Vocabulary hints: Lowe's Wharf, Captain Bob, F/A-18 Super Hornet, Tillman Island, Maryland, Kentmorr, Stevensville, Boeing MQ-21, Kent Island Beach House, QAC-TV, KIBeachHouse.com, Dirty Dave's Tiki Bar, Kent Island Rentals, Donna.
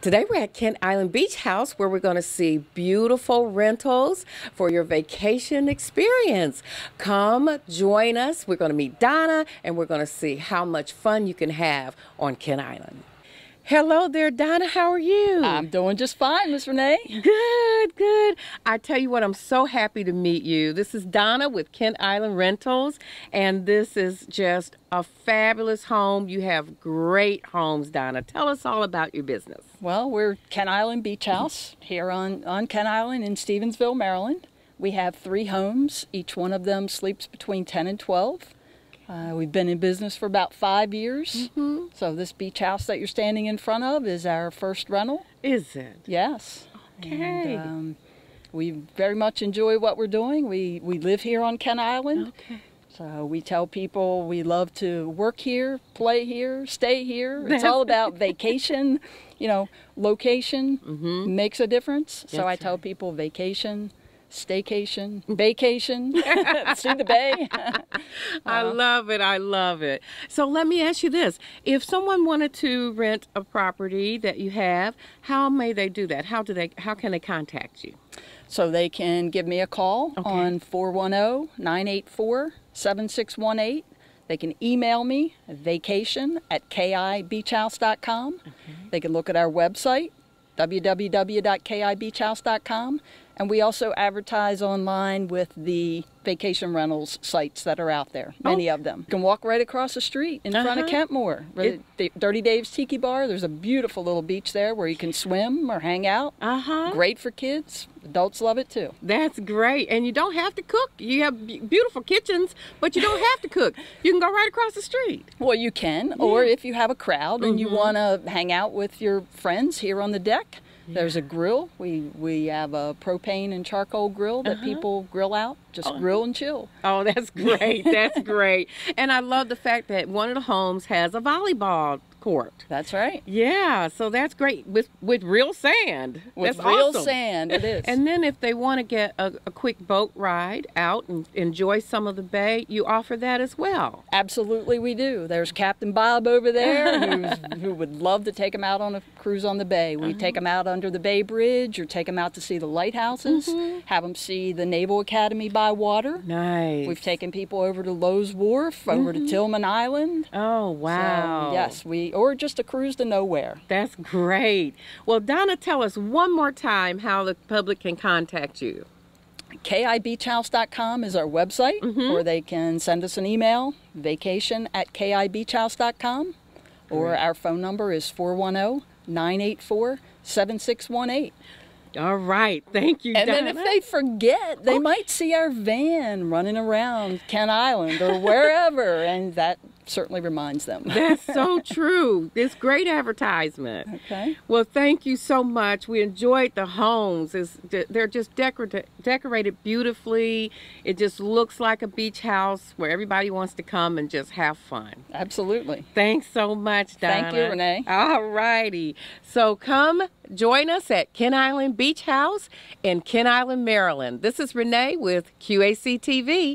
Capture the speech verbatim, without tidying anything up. Today we're at Kent Island Beach House, where we're going to see beautiful rentals for your vacation experience. Come join us. We're going to meet Donna and we're going to see how much fun you can have on Kent Island. Hello there, Donna. How are you? I'm doing just fine, Miss Renee. Good, good. I tell you what, I'm so happy to meet you. This is Donna with Kent Island Rentals, and this is just a fabulous home. You have great homes, Donna. Tell us all about your business. Well, we're Kent Island Beach House here on, on Kent Island in Stevensville, Maryland. We have three homes. Each one of them sleeps between ten and twelve. Uh, we've been in business for about five years. Mm-hmm. So this beach house that you're standing in front of is our first rental. Is it? Yes. Okay. And, um, we very much enjoy what we're doing. We, we live here on Kent Island. Okay. So we tell people we love to work here, play here, stay here. It's all about vacation. You know, location mm-hmm. makes a difference. That's so I right. tell people vacation, staycation, vacation, see the bay. uh, I love it. I love it. So let me ask you this. If someone wanted to rent a property that you have, how may they do that? How do they, how can they contact you? So they can give me a call okay. on four one zero, nine eight four, seven six one eight. They can email me vacation at K I beach house dot com. Okay. They can look at our website, w w w dot K I beach house dot com. And we also advertise online with the vacation rentals sites that are out there, many oh. of them. You can walk right across the street in uh-huh. front of Kentmorr, it, the Dirty Dave's Tiki Bar. There's a beautiful little beach there where you can swim or hang out. Uh-huh. Great for kids. Adults love it too. That's great. And you don't have to cook. You have beautiful kitchens, but you don't have to cook. You can go right across the street. Well, you can. Yeah. Or if you have a crowd mm-hmm. and you want to hang out with your friends here on the deck, there's a grill. We we have a propane and charcoal grill that uh-huh. people grill out. Just oh. grill and chill. Oh, that's great. That's great. And I love the fact that one of the homes has a volleyball court. That's right. Yeah. So that's great with with real sand. With that's real awesome. sand. It is. And then if they want to get a, a quick boat ride out and enjoy some of the bay, you offer that as well. Absolutely, we do. There's Captain Bob over there who's, who would love to take them out on a cruise on the bay. We uh-huh. take them out under the Bay Bridge, or take them out to see the lighthouses. Mm-hmm. Have them see the Naval Academy by water. Nice. We've taken people over to Lowe's Wharf, mm-hmm. over to Tillman Island. Oh wow. So, yes, we. Or just a cruise to nowhere. That's great. Well, Donna, tell us one more time how the public can contact you. K I beach house dot com is our website, mm-hmm. or they can send us an email, vacation at K I beach house dot com, or right. our phone number is four one zero, nine eight four, seven six one eight. All right. Thank you, Donna. And then if they forget, they oh. might see our van running around Kent Island or wherever, and that certainly reminds them. That's so true. It's great advertisement. Okay. Well, thank you so much. We enjoyed the homes. It's, they're just decorated, decorated beautifully. It just looks like a beach house where everybody wants to come and just have fun. Absolutely. Thanks so much, Donna. Thank you, Renee. All righty. So come join us at Kent Island Beach House in Kent Island, Maryland. This is Renee with Q A C T V.